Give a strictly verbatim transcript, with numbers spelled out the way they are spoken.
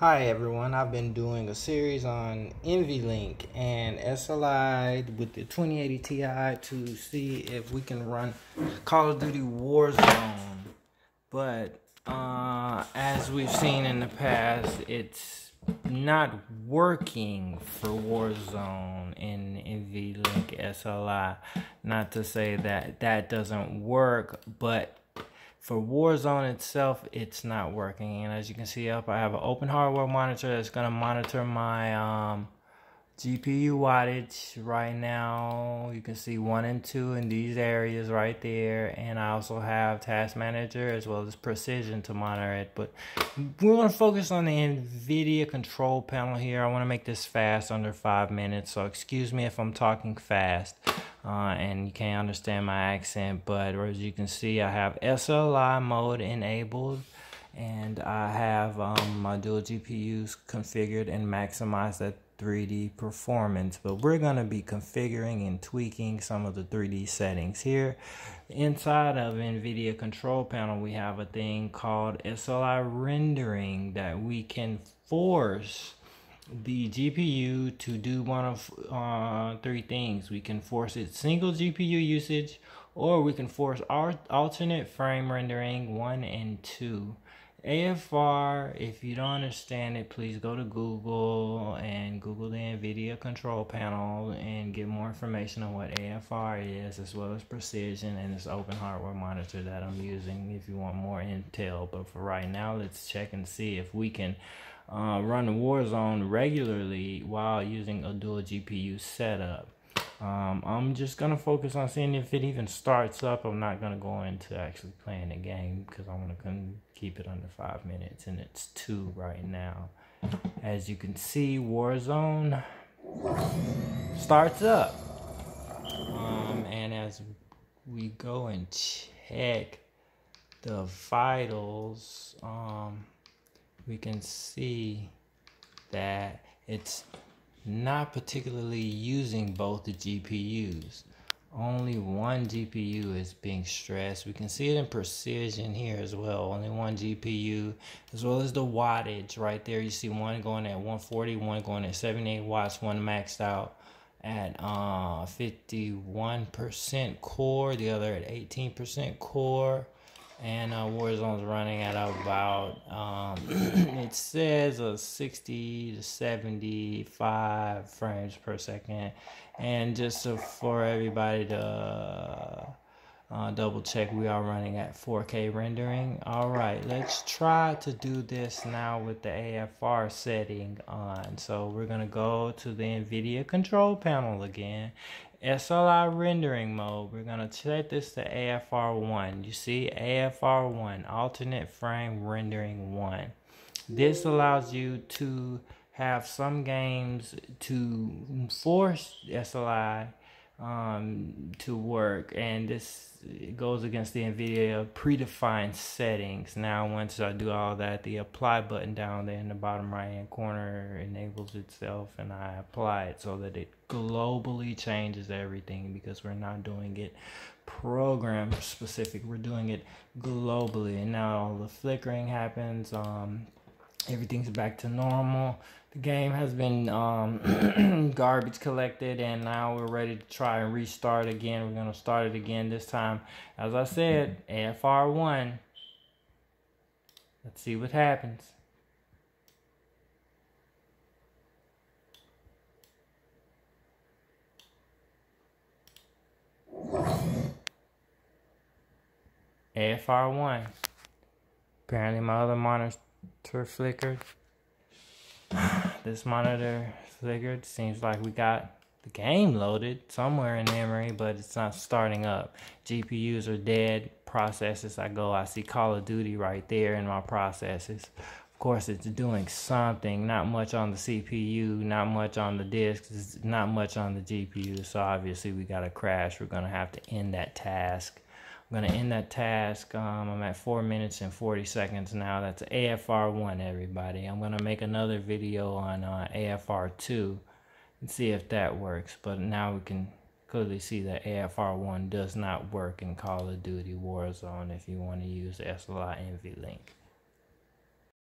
Hi everyone, I've been doing a series on NVLink and S L I with the twenty eighty T I to see if we can run Call of Duty Warzone. But uh, as we've seen in the past, it's not working for Warzone in NVLink S L I. Not to say that that doesn't work, but for Warzone itself, it's not working. And as you can see up, I have an open hardware monitor that's going to monitor my um, G P U wattage right now. You can see one and two in these areas right there. And I also have Task Manager as well as Precision to monitor it. But we're going to focus on the NVIDIA control panel here. I want to make this fast, under five minutes. So excuse me if I'm talking fast. Uh, and you can't understand my accent, but as you can see, I have S L I mode enabled, and I have um, my dual G P Us configured and maximized that three D performance. But we're going to be configuring and tweaking some of the three D settings here. Inside of NVIDIA control panel, we have a thing called S L I rendering that we can force the G P U to do one of uh, three things. We can force it single G P U usage, or we can force our alternate frame rendering one and two. A F R, if you don't understand it, please go to Google and Google the NVIDIA control panel and get more information on what A F R is, as well as Precision and this open hardware monitor that I'm using if you want more intel. But for right now, let's check and see if we can Uh, run Warzone regularly while using a dual G P U setup. Um, I'm just going to focus on seeing if it even starts up. I'm not going to go into actually playing the game because I want to keep it under five minutes, and it's two right now. As you can see, Warzone starts up. Um, and as we go and check the vitals, um, we can see that it's not particularly using both the G P Us. Only one G P U is being stressed. We can see it in Precision here as well. Only one G P U, as well as the wattage right there. You see one going at one forty, one going at seventy-eight watts, one maxed out at uh, fifty-one percent core, the other at eighteen percent core. And uh, Warzone's running at about, um, it says a uh, sixty to seventy-five frames per second. And just so for everybody to uh, double check, we are running at four K rendering. All right, let's try to do this now with the A F R setting on. So we're going to go to the NVIDIA control panel again. S L I rendering mode, we're going to set this to A F R one. You see A F R one, alternate frame rendering one. This allows you to have some games to force S L I um, to work, and this goes against the NVIDIA predefined settings. Now once I do all that, the apply button down there in the bottom right hand corner enables itself, and I apply it so that it globally changes everything, because we're not doing it program specific, we're doing it globally. And now all the flickering happens, um everything's back to normal. The game has been um, garbage collected, and now we're ready to try and restart again. We're going to start it again this time. As I said, A F R one. Let's see what happens. A F R one. Apparently my other monitor flickered. This monitor flickered. Seems like we got the game loaded somewhere in memory, but it's not starting up. G P Us are dead. Processes, I go, I see Call of Duty right there in my processes. Of course, it's doing something. Not much on the C P U, not much on the disks, not much on the G P U. So obviously we got a crash. We're going to have to end that task. I'm going to end that task. Um, I'm at four minutes and forty seconds now. That's A F R one, everybody. I'm going to make another video on uh, A F R two and see if that works. But now we can clearly see that A F R one does not work in Call of Duty Warzone if you want to use S L I NVLink.